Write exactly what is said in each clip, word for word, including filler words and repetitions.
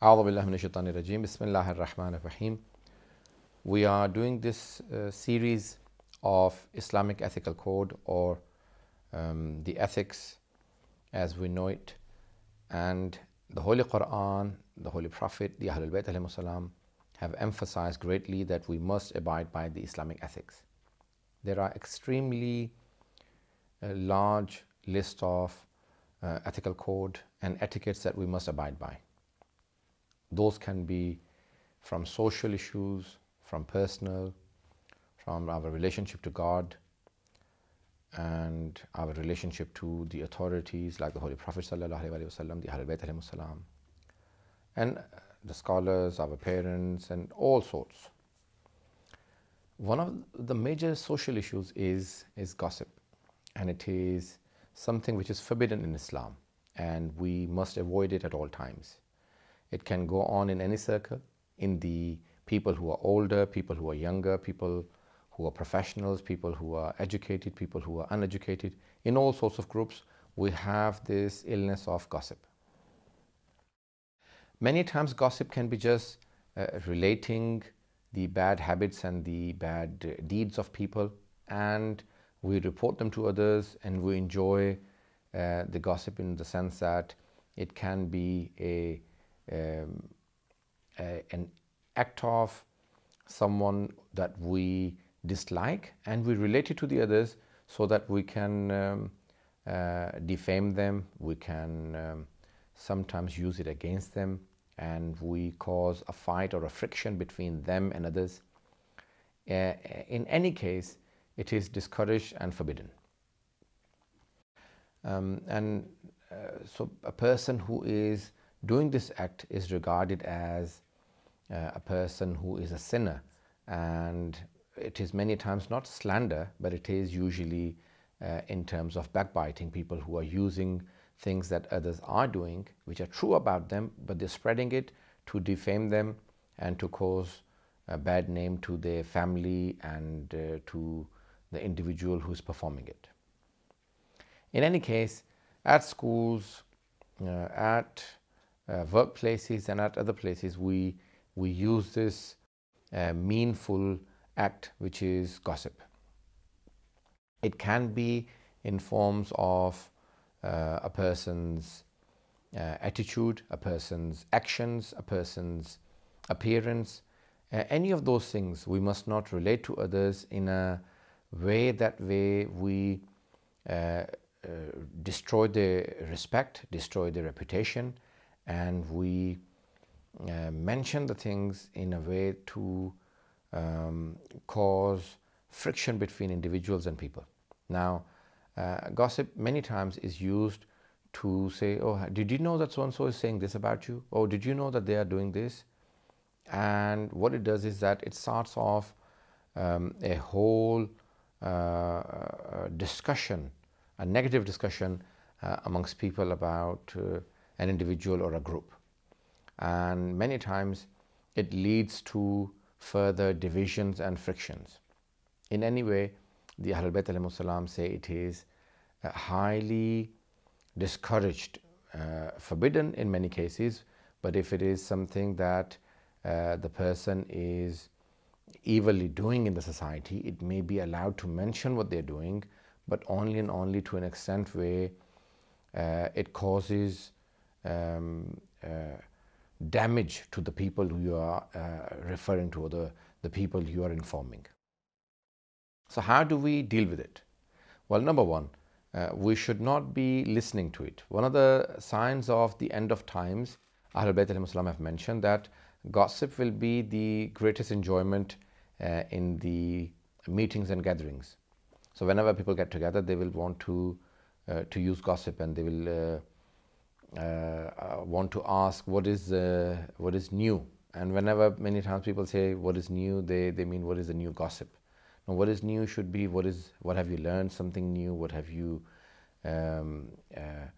A'udhu billahi minash shaitanir rajeem. Bismillahir rahmanir rahim. We are doing this uh, series of Islamic ethical code, or um, the ethics as we know it, and the Holy Quran, the Holy Prophet, the Ahlul Bayt alayhi salam have emphasized greatly that we must abide by the Islamic ethics. There are extremely uh, large list of uh, ethical code and etiquettes that we must abide by. Those can be from social issues, from personal, from our relationship to God, and our relationship to the authorities like the Holy Prophet Sallallahu Alaihi Wasallam, the Ahlul Bayt alayhi salam, and the scholars, our parents, and all sorts. One of the major social issues is, is gossip, and it is something which is forbidden in Islam, and we must avoid it at all times. It can go on in any circle, in the people who are older, people who are younger, people who are professionals, people who are educated, people who are uneducated. In all sorts of groups, we have this illness of gossip. Many times gossip can be just uh, relating the bad habits and the bad deeds of people, and we report them to others, and we enjoy uh, the gossip in the sense that it can be a Um, a, an act of someone that we dislike, and we relate it to the others so that we can um, uh, defame them, we can um, sometimes use it against them, and we cause a fight or a friction between them and others. Uh, in any case, it is discouraged and forbidden. Um, and uh, so a person who is doing this act is regarded as uh, a person who is a sinner, and it is many times not slander, but it is usually uh, in terms of backbiting, people who are using things that others are doing, which are true about them, but they're spreading it to defame them and to cause a bad name to their family and uh, to the individual who is performing it. In any case, at schools, uh, at Uh, workplaces and at other places, we we use this uh, meanful act, which is gossip. It can be in forms of uh, a person's uh, attitude, a person's actions, a person's appearance. Uh, any of those things, we must not relate to others in a way that way we uh, uh, destroy their respect, destroy their reputation, and we uh, mention the things in a way to um, cause friction between individuals and people. Now, uh, gossip many times is used to say, oh, did you know that so-and-so is saying this about you? Oh, did you know that they are doing this? And what it does is that it starts off um, a whole uh, discussion, a negative discussion uh, amongst people about uh, an individual or a group, and many times it leads to further divisions and frictions. In any way, the Ahlul Bayt alayhi salam say it is uh, highly discouraged, uh, forbidden in many cases, but if it is something that uh, the person is evilly doing in the society, it may be allowed to mention what they're doing, but only and only to an extent where uh, it causes Um, uh, damage to the people who you are uh, referring to, or the, the people you are informing. So how do we deal with it? Well, number one, uh, we should not be listening to it. One of the signs of the end of times, Ahlul Bayt alayhi salam have mentioned that gossip will be the greatest enjoyment uh, in the meetings and gatherings. So whenever people get together, they will want to, uh, to use gossip, and they will uh, Uh, I want to ask what is uh, what is new, and whenever many times people say what is new, they they mean what is the new gossip. Now, what is new should be what is what have you learned something new, what have you um, uh,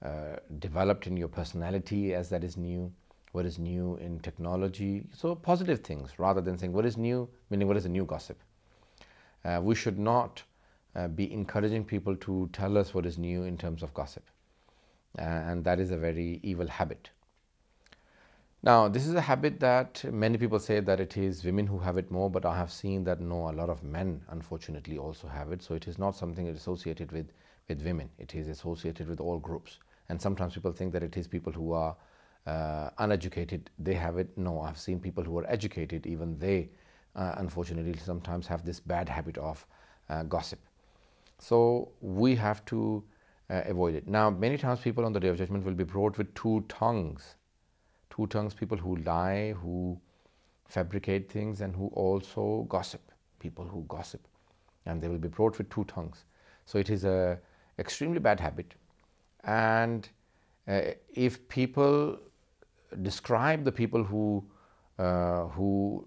uh, developed in your personality, as that is new, what is new in technology. So positive things, rather than saying what is new, meaning what is the new gossip. Uh, we should not uh, be encouraging people to tell us what is new in terms of gossip. Uh, and that is a very evil habit. Now, this is a habit that many people say that it is women who have it more, but I have seen that no, a lot of men unfortunately also have it. So it is not something associated with, with women. It is associated with all groups. And sometimes people think that it is people who are uh, uneducated, they have it. No, I've seen people who are educated, even they uh, unfortunately sometimes have this bad habit of uh, gossip. So we have to uh, avoid it. Now, many times people on the Day of Judgment will be brought with two tongues. Two tongues, people who lie, who fabricate things, and who also gossip, people who gossip, and they will be brought with two tongues. So it is a extremely bad habit, and uh, if people describe the people who uh, who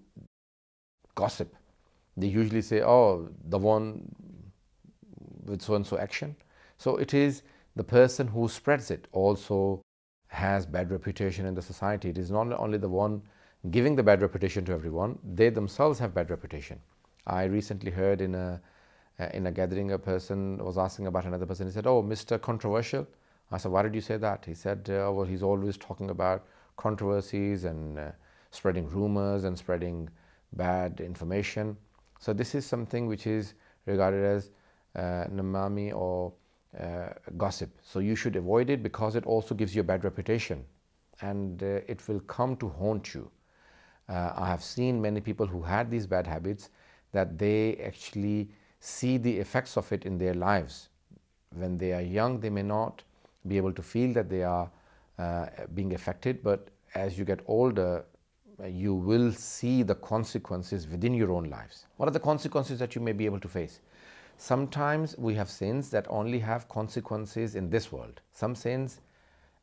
gossip, they usually say, oh, the one with so and so action. So it is the person who spreads it also has bad reputation in the society. It is not only the one giving the bad reputation to everyone, they themselves have bad reputation. I recently heard in a uh, in a gathering, a person was asking about another person. He said, oh, Mister Controversial. I said, why did you say that? He said, uh, well, he's always talking about controversies and uh, spreading rumors and spreading bad information. So this is something which is regarded as uh, namami or Uh, gossip. So you should avoid it because it also gives you a bad reputation, and uh, it will come to haunt you. Uh, I have seen many people who had these bad habits that they actually see the effects of it in their lives. When they are young, they may not be able to feel that they are uh, being affected, but as you get older, you will see the consequences within your own lives. What are the consequences that you may be able to face? Sometimes we have sins that only have consequences in this world. Some sins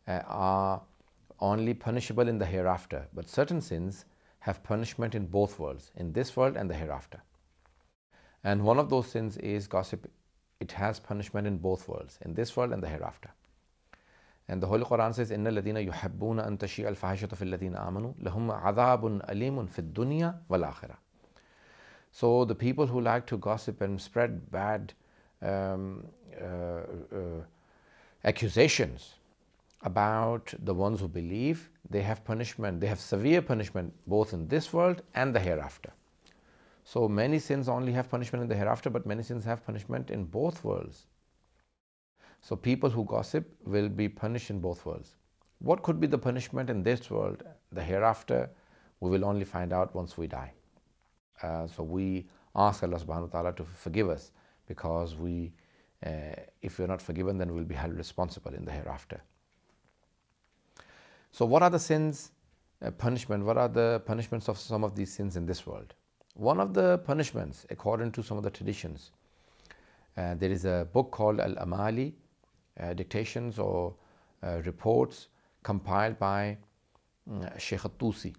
uh, are only punishable in the hereafter, but certain sins have punishment in both worlds, in this world and the hereafter. And one of those sins is gossip. It has punishment in both worlds, in this world and the hereafter. And the Holy Quran says, إِنَّ الَّذِينَ يُحَبُّونَ أَن تَشِيعَ الْفَاحِشَةُ فِي الَّذِينَ آمَنُوا لَهُمْ عَذَابٌ أَلِيمٌ فِي الدُّنْيَا وَالْآخِرَةِ. So the people who like to gossip and spread bad um, uh, uh, accusations about the ones who believe, they have punishment, they have severe punishment both in this world and the hereafter. So many sins only have punishment in the hereafter, but many sins have punishment in both worlds. So people who gossip will be punished in both worlds. What could be the punishment in this world, the hereafter, we will only find out once we die. Uh, so we ask Allah subhanahu wa ta'ala to forgive us, because we, uh, if we are not forgiven, then we will be held responsible in the hereafter. So what are the sins, uh, punishment, what are the punishments of some of these sins in this world? One of the punishments, according to some of the traditions, uh, there is a book called Al Amali, uh, dictations or uh, reports compiled by uh, Shaykh At-Tusi,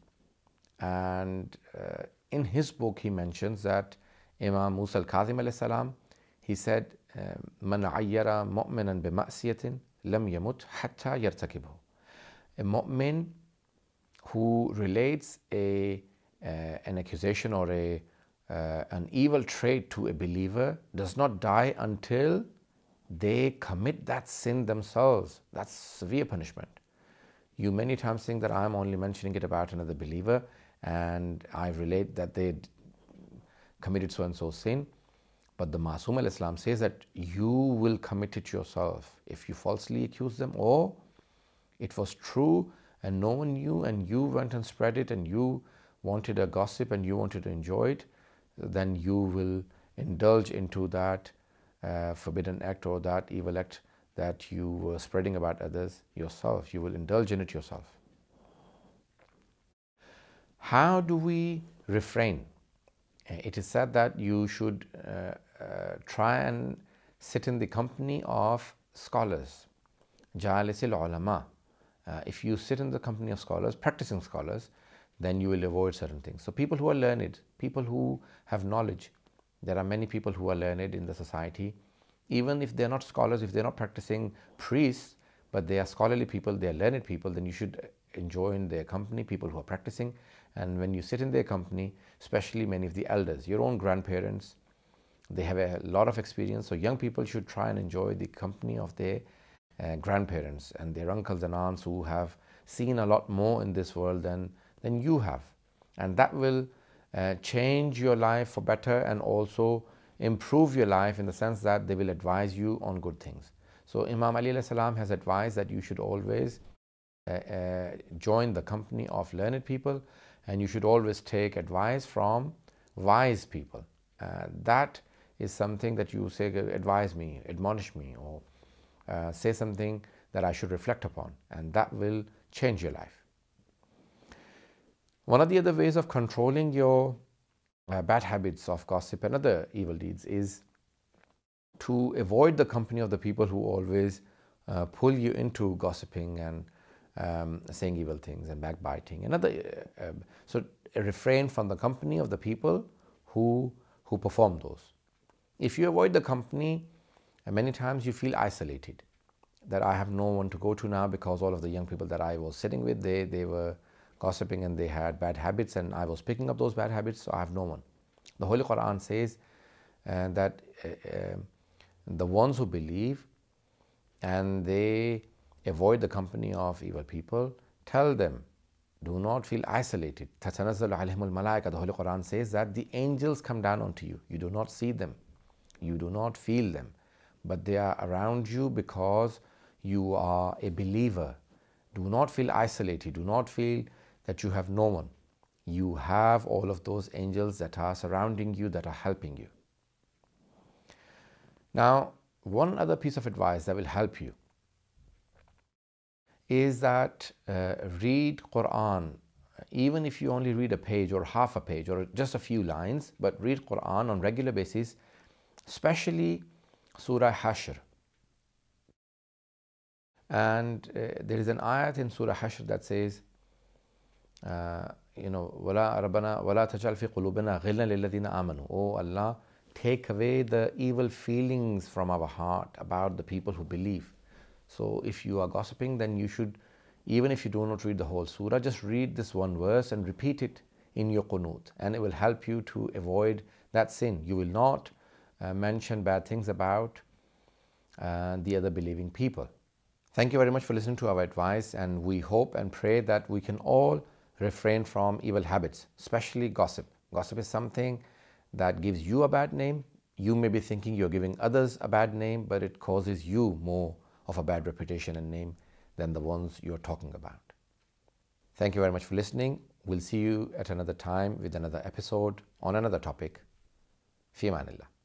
and uh, in his book, he mentions that Imam Musa al-Kadhim alayhi salam, he said, "Man ayyara mu'minan bi ma'siyatin lam yamut hatta yartakibhu." A mu'min who relates a uh, an accusation or a uh, an evil trait to a believer does not die until they commit that sin themselves. That's severe punishment. You many times think that I am only mentioning it about another believer, and I relate that they committed so and so sin, but the Masoom al-Islam says that you will commit it yourself if you falsely accuse them, or it was true and no one knew and you went and spread it and you wanted a gossip and you wanted to enjoy it, then you will indulge into that uh, forbidden act or that evil act that you were spreading about others yourself. You will indulge in it yourself. How do we refrain? It is said that you should uh, uh, try and sit in the company of scholars, Jaalisil Ulama. Uh, if you sit in the company of scholars, practicing scholars, then you will avoid certain things. So people who are learned, people who have knowledge, there are many people who are learned in the society. Even if they are not scholars, if they are not practicing priests, but they are scholarly people, they are learned people, then you should enjoy in their company, people who are practicing. And when you sit in their company, especially many of the elders, your own grandparents, they have a lot of experience. So young people should try and enjoy the company of their uh, grandparents and their uncles and aunts who have seen a lot more in this world than, than you have. And that will uh, change your life for better and also improve your life in the sense that they will advise you on good things. So Imam Ali alayhi salam has advised that you should always uh, uh, join the company of learned people, and you should always take advice from wise people. Uh, that is something that you say, advise me, admonish me, or uh, say something that I should reflect upon, and that will change your life. One of the other ways of controlling your uh, bad habits of gossip and other evil deeds is to avoid the company of the people who always uh, pull you into gossiping and um, saying evil things and backbiting. Another, uh, uh, so refrain from the company of the people who, who perform those. If you avoid the company, many times you feel isolated, that I have no one to go to now, because all of the young people that I was sitting with, they, they were gossiping and they had bad habits, and I was picking up those bad habits, so I have no one. The Holy Quran says uh, that uh, uh, the ones who believe and they avoid the company of evil people, tell them, do not feel isolated. تَتَنَزَّلُ عَلَيْهِمُ الْمَلَائِكَةُ. The Holy Quran says that the angels come down onto you. You do not see them, you do not feel them, but they are around you because you are a believer. Do not feel isolated. Do not feel that you have no one. You have all of those angels that are surrounding you, that are helping you. Now, one other piece of advice that will help you is that uh, read Quran. Even if you only read a page or half a page or just a few lines, but read Quran on regular basis, especially Surah Hashr. And uh, there is an ayat in Surah Hashr that says, uh, you know, وَلَا رَبَّنَا وَلَا تَجْعَلْ فِي قُلُوبِنَا غِلًّا لِلَّذِينَ آمَنُوا. Oh Allah, take away the evil feelings from our heart about the people who believe. So if you are gossiping, then you should, even if you do not read the whole surah, just read this one verse and repeat it in your qunut, and it will help you to avoid that sin. You will not uh, mention bad things about uh, the other believing people. Thank you very much for listening to our advice, and we hope and pray that we can all refrain from evil habits, especially gossip. Gossip is something that gives you a bad name. You may be thinking you're giving others a bad name, but it causes you more of a bad reputation and name than the ones you're talking about. Thank you very much for listening. We'll see you at another time with another episode on another topic. Fi Amanillah.